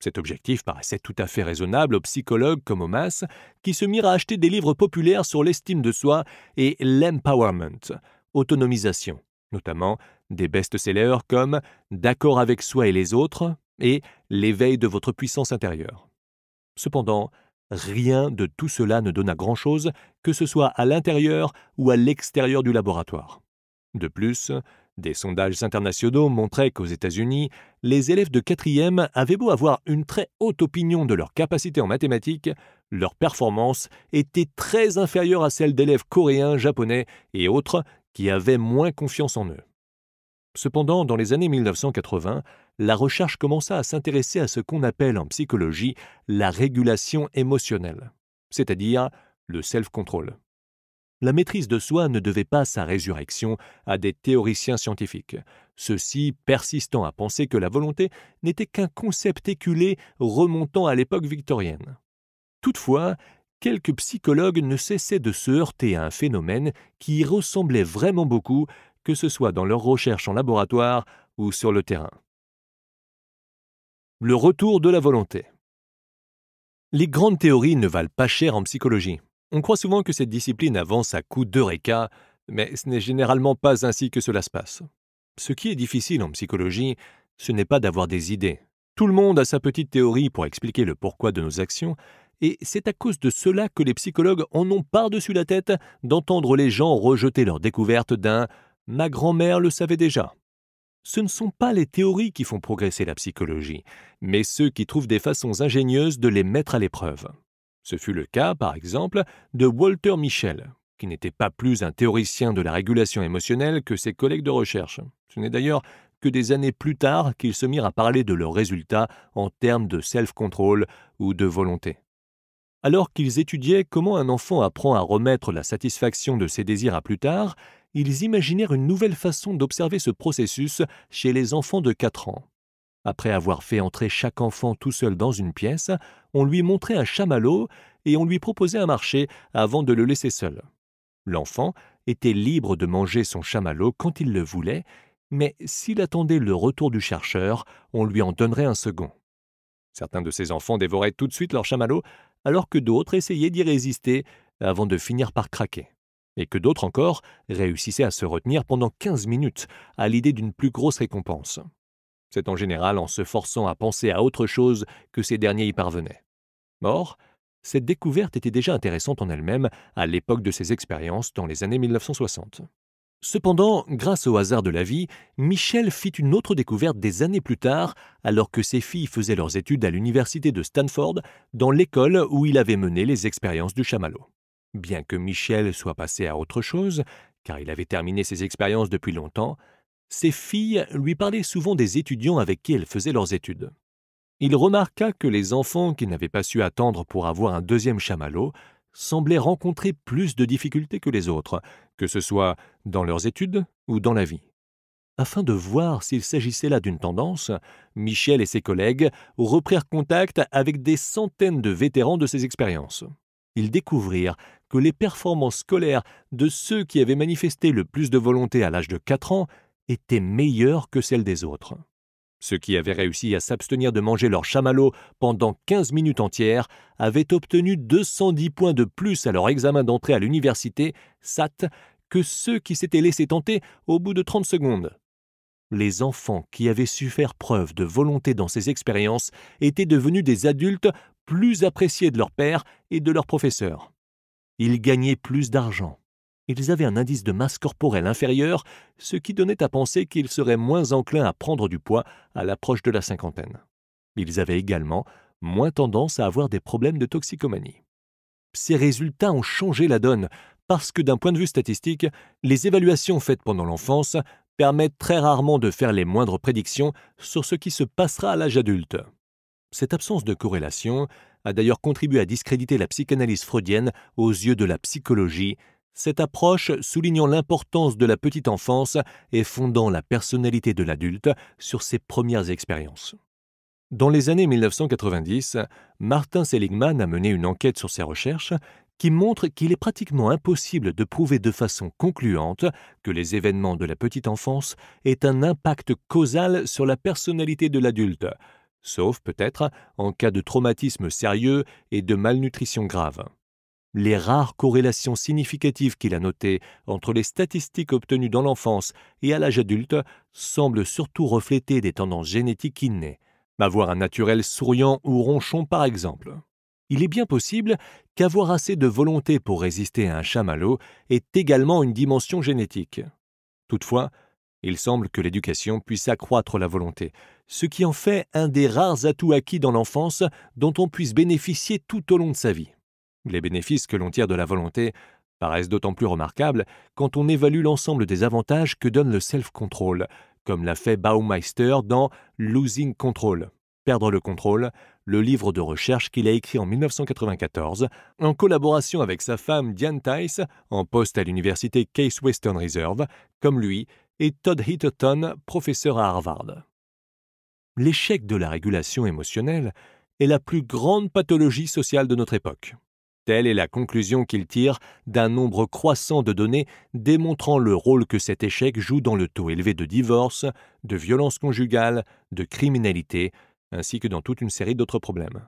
Cet objectif paraissait tout à fait raisonnable aux psychologues comme aux masses, qui se mirent à acheter des livres populaires sur l'estime de soi et l'empowerment, autonomisation, notamment des best-sellers comme « D'accord avec soi et les autres » et « L'éveil de votre puissance intérieure ». Cependant, rien de tout cela ne donna grand-chose, que ce soit à l'intérieur ou à l'extérieur du laboratoire. De plus, des sondages internationaux montraient qu'aux États-Unis, les élèves de quatrième avaient beau avoir une très haute opinion de leur capacité en mathématiques, leur performance était très inférieure à celle d'élèves coréens, japonais et autres qui avaient moins confiance en eux. Cependant, dans les années mille neuf cent quatre-vingts, la recherche commença à s'intéresser à ce qu'on appelle en psychologie la régulation émotionnelle, c'est-à-dire le self-control. La maîtrise de soi ne devait pas sa résurrection à des théoriciens scientifiques, ceux-ci persistant à penser que la volonté n'était qu'un concept éculé remontant à l'époque victorienne. Toutefois, quelques psychologues ne cessaient de se heurter à un phénomène qui y ressemblait vraiment beaucoup, que ce soit dans leurs recherches en laboratoire ou sur le terrain. Le retour de la volonté. Les grandes théories ne valent pas cher en psychologie. On croit souvent que cette discipline avance à coups d'eureka, mais ce n'est généralement pas ainsi que cela se passe. Ce qui est difficile en psychologie, ce n'est pas d'avoir des idées. Tout le monde a sa petite théorie pour expliquer le pourquoi de nos actions, et c'est à cause de cela que les psychologues en ont par-dessus la tête d'entendre les gens rejeter leur découverte d'un « ma grand-mère le savait déjà ». Ce ne sont pas les théories qui font progresser la psychologie, mais ceux qui trouvent des façons ingénieuses de les mettre à l'épreuve. Ce fut le cas, par exemple, de Walter Mischel, qui n'était pas plus un théoricien de la régulation émotionnelle que ses collègues de recherche. Ce n'est d'ailleurs que des années plus tard qu'ils se mirent à parler de leurs résultats en termes de self-control ou de volonté. Alors qu'ils étudiaient comment un enfant apprend à remettre la satisfaction de ses désirs à plus tard, ils imaginèrent une nouvelle façon d'observer ce processus chez les enfants de quatre ans. Après avoir fait entrer chaque enfant tout seul dans une pièce, on lui montrait un chamallow et on lui proposait un marché avant de le laisser seul. L'enfant était libre de manger son chamallow quand il le voulait, mais s'il attendait le retour du chercheur, on lui en donnerait un second. Certains de ces enfants dévoraient tout de suite leur chamallow, alors que d'autres essayaient d'y résister avant de finir par craquer, et que d'autres encore réussissaient à se retenir pendant quinze minutes à l'idée d'une plus grosse récompense. C'est en général en se forçant à penser à autre chose que ces derniers y parvenaient. Or, cette découverte était déjà intéressante en elle-même à l'époque de ses expériences dans les années mille neuf cent soixante. Cependant, grâce au hasard de la vie, Mischel fit une autre découverte des années plus tard, alors que ses filles faisaient leurs études à l'université de Stanford, dans l'école où il avait mené les expériences du chamallow. Bien que Mischel soit passé à autre chose, car il avait terminé ses expériences depuis longtemps, ses filles lui parlaient souvent des étudiants avec qui elles faisaient leurs études. Il remarqua que les enfants qui n'avaient pas su attendre pour avoir un deuxième chamallow semblaient rencontrer plus de difficultés que les autres, que ce soit dans leurs études ou dans la vie. Afin de voir s'il s'agissait là d'une tendance, Mischel et ses collègues reprirent contact avec des centaines de vétérans de ces expériences. Ils découvrirent que les performances scolaires de ceux qui avaient manifesté le plus de volonté à l'âge de quatre ans étaient meilleures que celles des autres. Ceux qui avaient réussi à s'abstenir de manger leur chamallow pendant quinze minutes entières avaient obtenu deux cent dix points de plus à leur examen d'entrée à l'université, S A T, que ceux qui s'étaient laissés tenter au bout de trente secondes. Les enfants qui avaient su faire preuve de volonté dans ces expériences étaient devenus des adultes plus appréciés de leurs pairs et de leurs professeurs. Ils gagnaient plus d'argent. Ils avaient un indice de masse corporelle inférieur, ce qui donnait à penser qu'ils seraient moins enclins à prendre du poids à l'approche de la cinquantaine. Ils avaient également moins tendance à avoir des problèmes de toxicomanie. Ces résultats ont changé la donne, parce que d'un point de vue statistique, les évaluations faites pendant l'enfance permettent très rarement de faire les moindres prédictions sur ce qui se passera à l'âge adulte. Cette absence de corrélation a d'ailleurs contribué à discréditer la psychanalyse freudienne aux yeux de la psychologie, cette approche soulignant l'importance de la petite enfance et fondant la personnalité de l'adulte sur ses premières expériences. Dans les années mille neuf cent quatre-vingt-dix, Martin Seligman a mené une enquête sur ses recherches qui montre qu'il est pratiquement impossible de prouver de façon concluante que les événements de la petite enfance aient un impact causal sur la personnalité de l'adulte, sauf peut-être en cas de traumatisme sérieux et de malnutrition grave. Les rares corrélations significatives qu'il a notées entre les statistiques obtenues dans l'enfance et à l'âge adulte semblent surtout refléter des tendances génétiques innées. Avoir un naturel souriant ou ronchon par exemple. Il est bien possible qu'avoir assez de volonté pour résister à un chamallow ait également une dimension génétique. Toutefois, il semble que l'éducation puisse accroître la volonté, ce qui en fait un des rares atouts acquis dans l'enfance dont on puisse bénéficier tout au long de sa vie. Les bénéfices que l'on tire de la volonté paraissent d'autant plus remarquables quand on évalue l'ensemble des avantages que donne le self-control, comme l'a fait Baumeister dans « Losing Control », « Perdre le contrôle », le livre de recherche qu'il a écrit en mille neuf cent quatre-vingt-quatorze, en collaboration avec sa femme Diane Tice, en poste à l'université Case Western Reserve, comme lui, et Todd Heatherton, professeur à Harvard. L'échec de la régulation émotionnelle est la plus grande pathologie sociale de notre époque. Telle est la conclusion qu'il tire d'un nombre croissant de données démontrant le rôle que cet échec joue dans le taux élevé de divorce, de violence conjugale, de criminalité, ainsi que dans toute une série d'autres problèmes.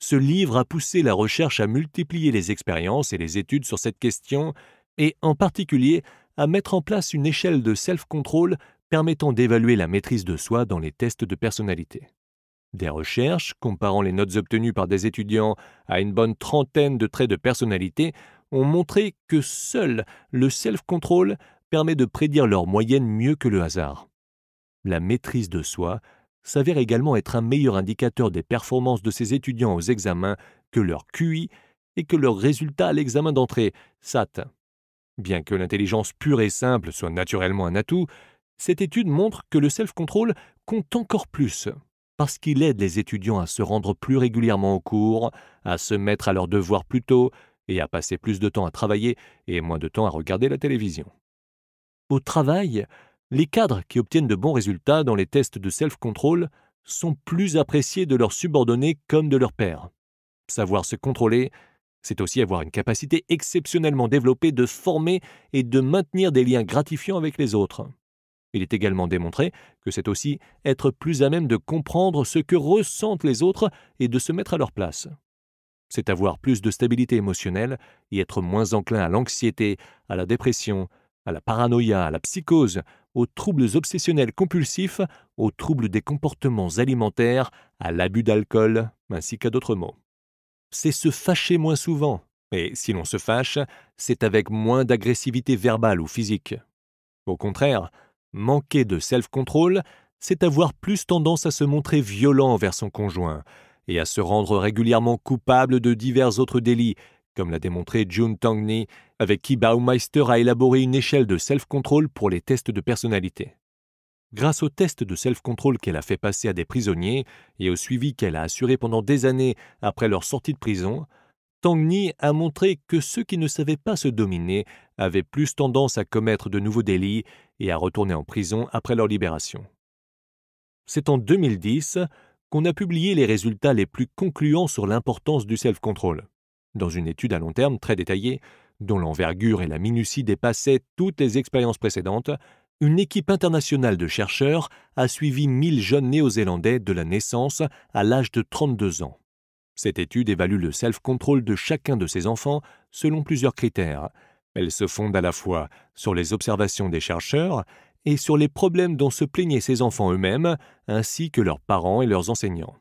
Ce livre a poussé la recherche à multiplier les expériences et les études sur cette question, et en particulier à mettre en place une échelle de self-control permettant d'évaluer la maîtrise de soi dans les tests de personnalité. Des recherches comparant les notes obtenues par des étudiants à une bonne trentaine de traits de personnalité ont montré que seul le self-control permet de prédire leur moyenne mieux que le hasard. La maîtrise de soi s'avère également être un meilleur indicateur des performances de ces étudiants aux examens que leur Q I et que leurs résultats à l'examen d'entrée, S A T. Bien que l'intelligence pure et simple soit naturellement un atout, cette étude montre que le self-control compte encore plus, parce qu'il aide les étudiants à se rendre plus régulièrement aux cours, à se mettre à leurs devoirs plus tôt et à passer plus de temps à travailler et moins de temps à regarder la télévision. Au travail, les cadres qui obtiennent de bons résultats dans les tests de self-control sont plus appréciés de leurs subordonnés comme de leurs pairs. Savoir se contrôler, c'est aussi avoir une capacité exceptionnellement développée de former et de maintenir des liens gratifiants avec les autres. Il est également démontré que c'est aussi être plus à même de comprendre ce que ressentent les autres et de se mettre à leur place. C'est avoir plus de stabilité émotionnelle et être moins enclin à l'anxiété, à la dépression, à la paranoïa, à la psychose, aux troubles obsessionnels compulsifs, aux troubles des comportements alimentaires, à l'abus d'alcool, ainsi qu'à d'autres maux. C'est se fâcher moins souvent, et si l'on se fâche, c'est avec moins d'agressivité verbale ou physique. Au contraire, manquer de self-control, c'est avoir plus tendance à se montrer violent envers son conjoint et à se rendre régulièrement coupable de divers autres délits, comme l'a démontré June Tangney, avec qui Baumeister a élaboré une échelle de self-control pour les tests de personnalité. Grâce aux tests de self-control qu'elle a fait passer à des prisonniers et au suivi qu'elle a assuré pendant des années après leur sortie de prison, Tangney a montré que ceux qui ne savaient pas se dominer avaient plus tendance à commettre de nouveaux délits et à retourner en prison après leur libération. C'est en deux mille dix qu'on a publié les résultats les plus concluants sur l'importance du self-control, dans une étude à long terme très détaillée, dont l'envergure et la minutie dépassaient toutes les expériences précédentes. Une équipe internationale de chercheurs a suivi mille jeunes néo-zélandais de la naissance à l'âge de trente-deux ans. Cette étude évalue le self-control de chacun de ces enfants selon plusieurs critères. Elle se fonde à la fois sur les observations des chercheurs et sur les problèmes dont se plaignaient ces enfants eux-mêmes, ainsi que leurs parents et leurs enseignants.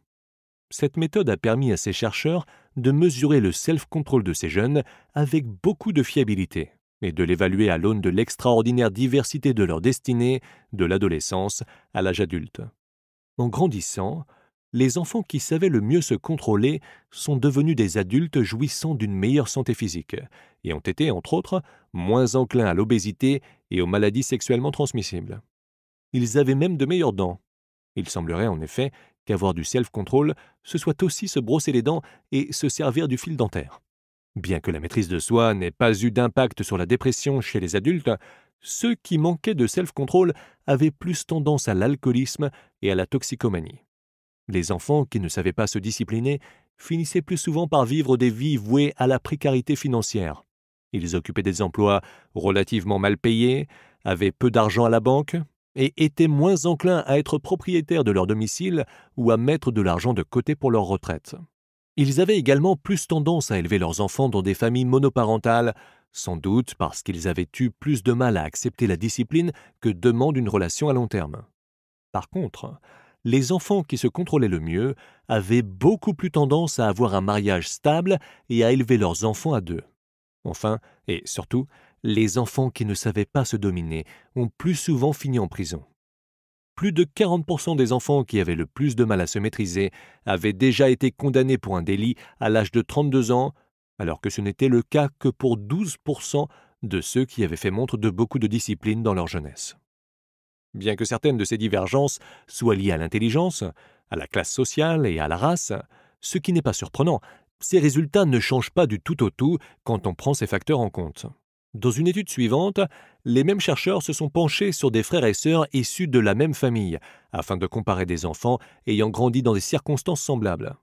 Cette méthode a permis à ces chercheurs de mesurer le self-control de ces jeunes avec beaucoup de fiabilité et de l'évaluer à l'aune de l'extraordinaire diversité de leur destinée, de l'adolescence à l'âge adulte. En grandissant, les enfants qui savaient le mieux se contrôler sont devenus des adultes jouissant d'une meilleure santé physique et ont été, entre autres, moins enclins à l'obésité et aux maladies sexuellement transmissibles. Ils avaient même de meilleures dents. Il semblerait en effet qu'avoir du self-control, ce soit aussi se brosser les dents et se servir du fil dentaire. Bien que la maîtrise de soi n'ait pas eu d'impact sur la dépression chez les adultes, ceux qui manquaient de self-control avaient plus tendance à l'alcoolisme et à la toxicomanie. Les enfants qui ne savaient pas se discipliner finissaient plus souvent par vivre des vies vouées à la précarité financière. Ils occupaient des emplois relativement mal payés, avaient peu d'argent à la banque et étaient moins enclins à être propriétaires de leur domicile ou à mettre de l'argent de côté pour leur retraite. Ils avaient également plus tendance à élever leurs enfants dans des familles monoparentales, sans doute parce qu'ils avaient eu plus de mal à accepter la discipline que demande une relation à long terme. Par contre, les enfants qui se contrôlaient le mieux avaient beaucoup plus tendance à avoir un mariage stable et à élever leurs enfants à deux. Enfin, et surtout, les enfants qui ne savaient pas se dominer ont plus souvent fini en prison. Plus de quarante pour cent des enfants qui avaient le plus de mal à se maîtriser avaient déjà été condamnés pour un délit à l'âge de trente-deux ans, alors que ce n'était le cas que pour douze pour cent de ceux qui avaient fait montre de beaucoup de discipline dans leur jeunesse. Bien que certaines de ces divergences soient liées à l'intelligence, à la classe sociale et à la race, ce qui n'est pas surprenant, ces résultats ne changent pas du tout au tout quand on prend ces facteurs en compte. Dans une étude suivante, les mêmes chercheurs se sont penchés sur des frères et sœurs issus de la même famille, afin de comparer des enfants ayant grandi dans des circonstances semblables.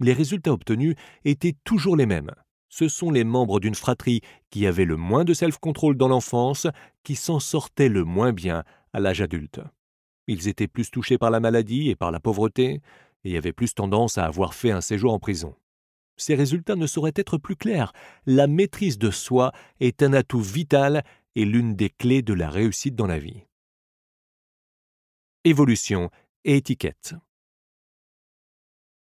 Les résultats obtenus étaient toujours les mêmes. Ce sont les membres d'une fratrie qui avaient le moins de self-control dans l'enfance qui s'en sortaient le moins bien à l'âge adulte. Ils étaient plus touchés par la maladie et par la pauvreté et avaient plus tendance à avoir fait un séjour en prison. Ces résultats ne sauraient être plus clairs. La maîtrise de soi est un atout vital et l'une des clés de la réussite dans la vie. Évolution et étiquette.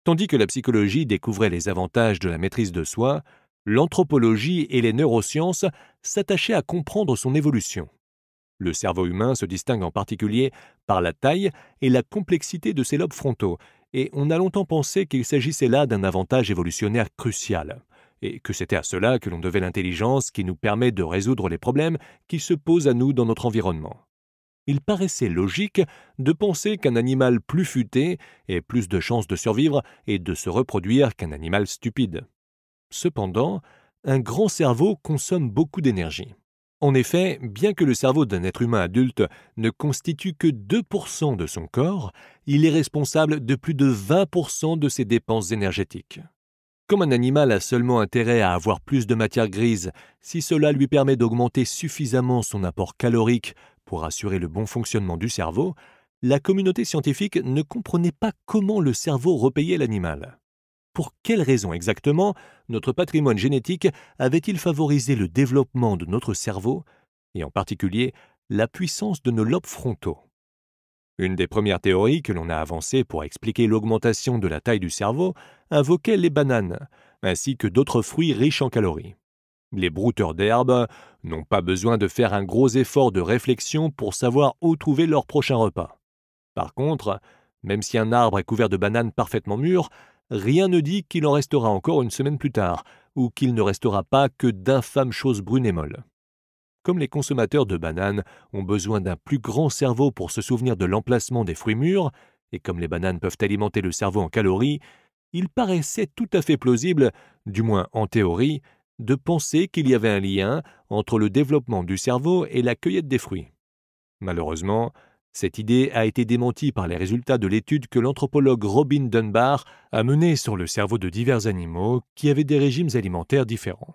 Tandis que la psychologie découvrait les avantages de la maîtrise de soi, l'anthropologie et les neurosciences s'attachaient à comprendre son évolution. Le cerveau humain se distingue en particulier par la taille et la complexité de ses lobes frontaux, et on a longtemps pensé qu'il s'agissait là d'un avantage évolutionnaire crucial, et que c'était à cela que l'on devait l'intelligence qui nous permet de résoudre les problèmes qui se posent à nous dans notre environnement. Il paraissait logique de penser qu'un animal plus futé ait plus de chances de survivre et de se reproduire qu'un animal stupide. Cependant, un grand cerveau consomme beaucoup d'énergie. En effet, bien que le cerveau d'un être humain adulte ne constitue que deux pour cent de son corps, il est responsable de plus de vingt pour cent de ses dépenses énergétiques. Comme un animal a seulement intérêt à avoir plus de matière grise, si cela lui permet d'augmenter suffisamment son apport calorique pour assurer le bon fonctionnement du cerveau, la communauté scientifique ne comprenait pas comment le cerveau repayait l'animal. Pour quelles raisons exactement notre patrimoine génétique avait-il favorisé le développement de notre cerveau, et en particulier la puissance de nos lobes frontaux? Une des premières théories que l'on a avancées pour expliquer l'augmentation de la taille du cerveau invoquait les bananes, ainsi que d'autres fruits riches en calories. Les brouteurs d'herbe n'ont pas besoin de faire un gros effort de réflexion pour savoir où trouver leur prochain repas. Par contre, même si un arbre est couvert de bananes parfaitement mûres, rien ne dit qu'il en restera encore une semaine plus tard, ou qu'il ne restera pas que d'infâmes choses brunes et molles. Comme les consommateurs de bananes ont besoin d'un plus grand cerveau pour se souvenir de l'emplacement des fruits mûrs, et comme les bananes peuvent alimenter le cerveau en calories, il paraissait tout à fait plausible, du moins en théorie, de penser qu'il y avait un lien entre le développement du cerveau et la cueillette des fruits. Malheureusement, cette idée a été démentie par les résultats de l'étude que l'anthropologue Robin Dunbar a menée sur le cerveau de divers animaux qui avaient des régimes alimentaires différents.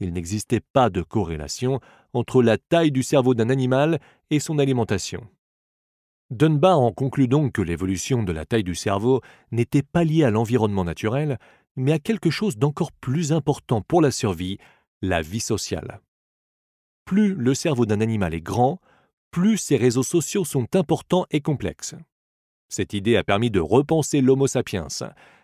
Il n'existait pas de corrélation entre la taille du cerveau d'un animal et son alimentation. Dunbar en conclut donc que l'évolution de la taille du cerveau n'était pas liée à l'environnement naturel, mais à quelque chose d'encore plus important pour la survie, la vie sociale. Plus le cerveau d'un animal est grand, plus ses réseaux sociaux sont importants et complexes. Cette idée a permis de repenser l'Homo sapiens.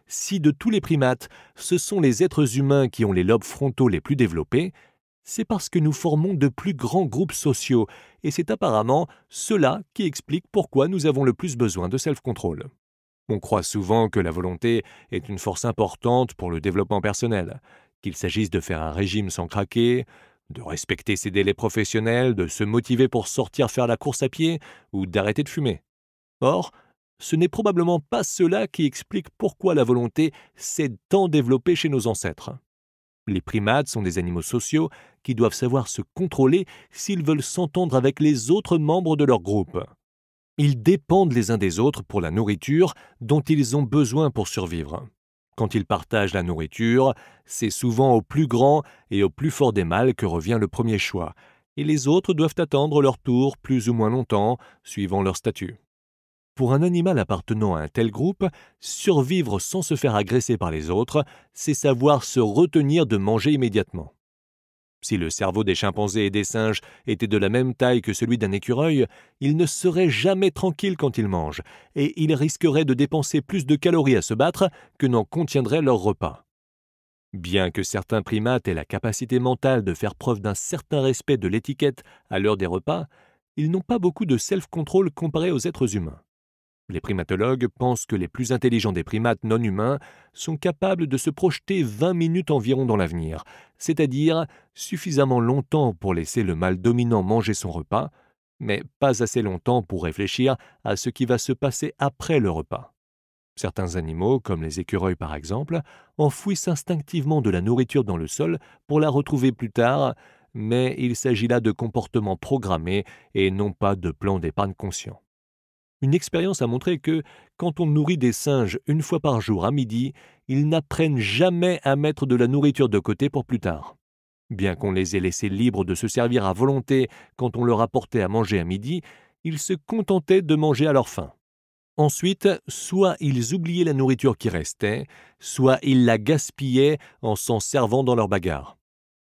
Si de tous les primates, ce sont les êtres humains qui ont les lobes frontaux les plus développés, c'est parce que nous formons de plus grands groupes sociaux, et c'est apparemment cela qui explique pourquoi nous avons le plus besoin de self-control. On croit souvent que la volonté est une force importante pour le développement personnel, qu'il s'agisse de faire un régime sans craquer, de respecter ses délais professionnels, de se motiver pour sortir faire la course à pied ou d'arrêter de fumer. Or, ce n'est probablement pas cela qui explique pourquoi la volonté s'est tant développée chez nos ancêtres. Les primates sont des animaux sociaux qui doivent savoir se contrôler s'ils veulent s'entendre avec les autres membres de leur groupe. Ils dépendent les uns des autres pour la nourriture dont ils ont besoin pour survivre. quand ils partagent la nourriture, c'est souvent au plus grand et au plus fort des mâles que revient le premier choix, et les autres doivent attendre leur tour plus ou moins longtemps, suivant leur statut. Pour un animal appartenant à un tel groupe, survivre sans se faire agresser par les autres, c'est savoir se retenir de manger immédiatement. Si le cerveau des chimpanzés et des singes était de la même taille que celui d'un écureuil, ils ne seraient jamais tranquilles quand ils mangent, et ils risqueraient de dépenser plus de calories à se battre que n'en contiendrait leur repas. Bien que certains primates aient la capacité mentale de faire preuve d'un certain respect de l'étiquette à l'heure des repas, ils n'ont pas beaucoup de self-control comparé aux êtres humains. Les primatologues pensent que les plus intelligents des primates non humains sont capables de se projeter vingt minutes environ dans l'avenir, c'est-à-dire suffisamment longtemps pour laisser le mâle dominant manger son repas, mais pas assez longtemps pour réfléchir à ce qui va se passer après le repas. Certains animaux, comme les écureuils par exemple, enfouissent instinctivement de la nourriture dans le sol pour la retrouver plus tard, mais il s'agit là de comportements programmés et non pas de plans d'épargne conscients. Une expérience a montré que, quand on nourrit des singes une fois par jour à midi, ils n'apprennent jamais à mettre de la nourriture de côté pour plus tard. Bien qu'on les ait laissés libres de se servir à volonté quand on leur apportait à manger à midi, ils se contentaient de manger à leur faim. Ensuite, soit ils oubliaient la nourriture qui restait, soit ils la gaspillaient en s'en servant dans leur bagarre.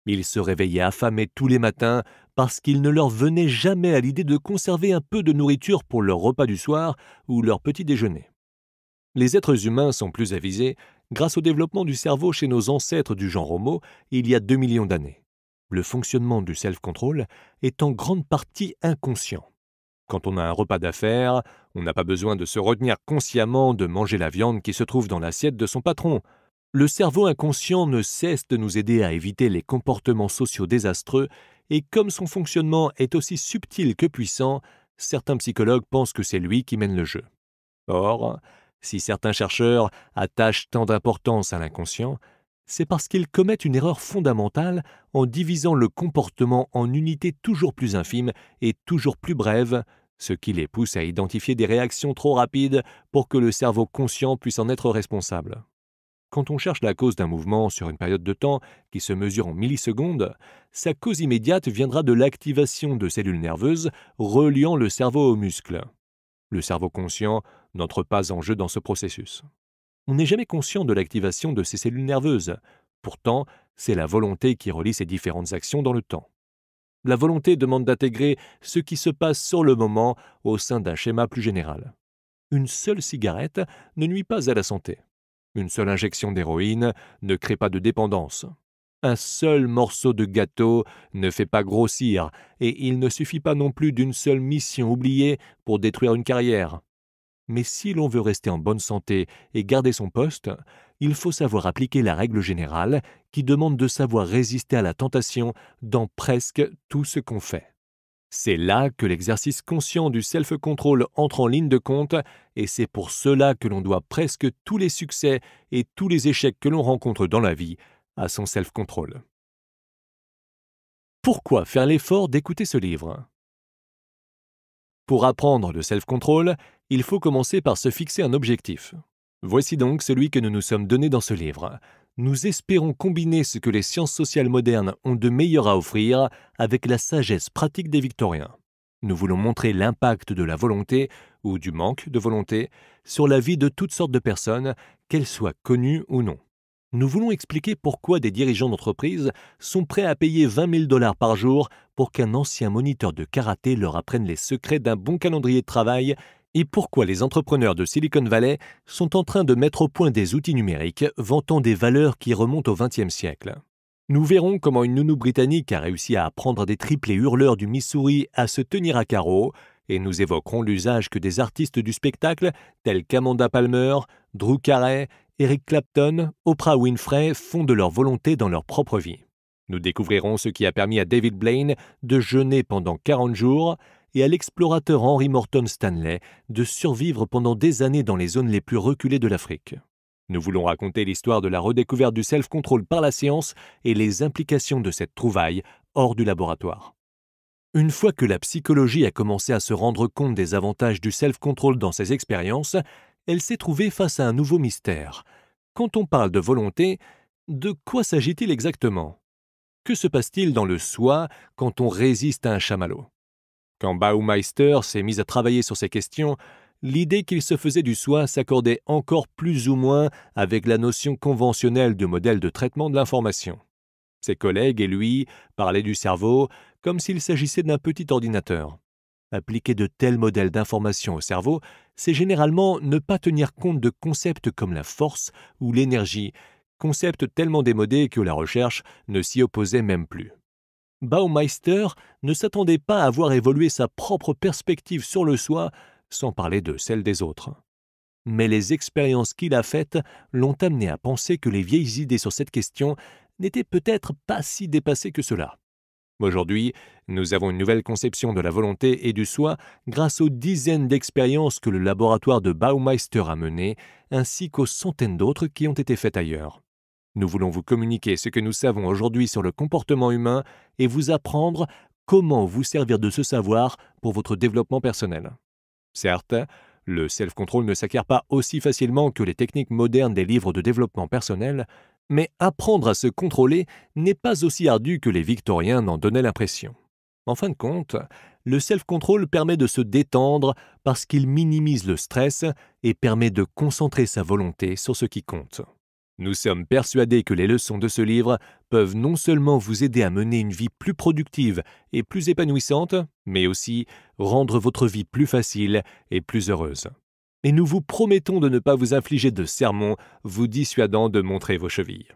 Ils se réveillaient affamés tous les matins parce qu'il ne leur venait jamais à l'idée de conserver un peu de nourriture pour leur repas du soir ou leur petit déjeuner. Les êtres humains sont plus avisés grâce au développement du cerveau chez nos ancêtres du genre Homo il y a deux millions d'années. Le fonctionnement du self-control est en grande partie inconscient. Quand on a un repas d'affaires, on n'a pas besoin de se retenir consciemment de manger la viande qui se trouve dans l'assiette de son patron. Le cerveau inconscient ne cesse de nous aider à éviter les comportements sociaux désastreux et comme son fonctionnement est aussi subtil que puissant, certains psychologues pensent que c'est lui qui mène le jeu. Or, si certains chercheurs attachent tant d'importance à l'inconscient, c'est parce qu'ils commettent une erreur fondamentale en divisant le comportement en unités toujours plus infimes et toujours plus brèves, ce qui les pousse à identifier des réactions trop rapides pour que le cerveau conscient puisse en être responsable. Quand on cherche la cause d'un mouvement sur une période de temps qui se mesure en millisecondes, sa cause immédiate viendra de l'activation de cellules nerveuses reliant le cerveau aux muscles. Le cerveau conscient n'entre pas en jeu dans ce processus. On n'est jamais conscient de l'activation de ces cellules nerveuses. Pourtant, c'est la volonté qui relie ces différentes actions dans le temps. La volonté demande d'intégrer ce qui se passe sur le moment au sein d'un schéma plus général. Une seule cigarette ne nuit pas à la santé. Une seule injection d'héroïne ne crée pas de dépendance. Un seul morceau de gâteau ne fait pas grossir, et il ne suffit pas non plus d'une seule mission oubliée pour détruire une carrière. Mais si l'on veut rester en bonne santé et garder son poste, il faut savoir appliquer la règle générale qui demande de savoir résister à la tentation dans presque tout ce qu'on fait. C'est là que l'exercice conscient du self-control entre en ligne de compte et c'est pour cela que l'on doit presque tous les succès et tous les échecs que l'on rencontre dans la vie à son self-control. Pourquoi faire l'effort d'écouter ce livre? Pour apprendre le self-control, il faut commencer par se fixer un objectif. Voici donc celui que nous nous sommes donné dans ce livre. Nous espérons combiner ce que les sciences sociales modernes ont de meilleur à offrir avec la sagesse pratique des Victoriens. Nous voulons montrer l'impact de la volonté, ou du manque de volonté, sur la vie de toutes sortes de personnes, qu'elles soient connues ou non. Nous voulons expliquer pourquoi des dirigeants d'entreprise sont prêts à payer vingt mille dollars par jour pour qu'un ancien moniteur de karaté leur apprenne les secrets d'un bon calendrier de travail et pourquoi les entrepreneurs de Silicon Valley sont en train de mettre au point des outils numériques vantant des valeurs qui remontent au vingtième siècle. Nous verrons comment une nounou britannique a réussi à apprendre des triplés hurleurs du Missouri à se tenir à carreau, et nous évoquerons l'usage que des artistes du spectacle tels qu'Amanda Palmer, Drew Carey, Eric Clapton, Oprah Winfrey font de leur volonté dans leur propre vie. Nous découvrirons ce qui a permis à David Blaine de jeûner pendant quarante jours, et à l'explorateur Henry Morton Stanley de survivre pendant des années dans les zones les plus reculées de l'Afrique. Nous voulons raconter l'histoire de la redécouverte du self-control par la science et les implications de cette trouvaille hors du laboratoire. Une fois que la psychologie a commencé à se rendre compte des avantages du self-control dans ses expériences, elle s'est trouvée face à un nouveau mystère. Quand on parle de volonté, de quoi s'agit-il exactement? Que se passe-t-il dans le soi quand on résiste à un chamallow? Quand Baumeister s'est mis à travailler sur ces questions, l'idée qu'il se faisait du soi s'accordait encore plus ou moins avec la notion conventionnelle du modèle de traitement de l'information. Ses collègues et lui parlaient du cerveau comme s'il s'agissait d'un petit ordinateur. Appliquer de tels modèles d'information au cerveau, c'est généralement ne pas tenir compte de concepts comme la force ou l'énergie, concepts tellement démodés que la recherche ne s'y opposait même plus. Baumeister ne s'attendait pas à voir évoluer sa propre perspective sur le soi, sans parler de celle des autres. Mais les expériences qu'il a faites l'ont amené à penser que les vieilles idées sur cette question n'étaient peut-être pas si dépassées que cela. Aujourd'hui, nous avons une nouvelle conception de la volonté et du soi grâce aux dizaines d'expériences que le laboratoire de Baumeister a menées, ainsi qu'aux centaines d'autres qui ont été faites ailleurs. Nous voulons vous communiquer ce que nous savons aujourd'hui sur le comportement humain et vous apprendre comment vous servir de ce savoir pour votre développement personnel. Certes, le self-control ne s'acquiert pas aussi facilement que les techniques modernes des livres de développement personnel, mais apprendre à se contrôler n'est pas aussi ardu que les Victoriens n'en donnaient l'impression. En fin de compte, le self-control permet de se détendre parce qu'il minimise le stress et permet de concentrer sa volonté sur ce qui compte. Nous sommes persuadés que les leçons de ce livre peuvent non seulement vous aider à mener une vie plus productive et plus épanouissante, mais aussi rendre votre vie plus facile et plus heureuse. Et nous vous promettons de ne pas vous infliger de sermons vous dissuadant de montrer vos chevilles.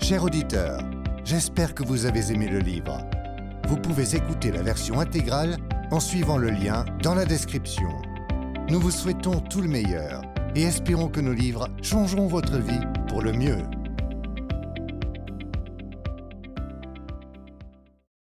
Chers auditeurs, j'espère que vous avez aimé le livre. Vous pouvez écouter la version intégrale en suivant le lien dans la description. Nous vous souhaitons tout le meilleur et espérons que nos livres changeront votre vie pour le mieux.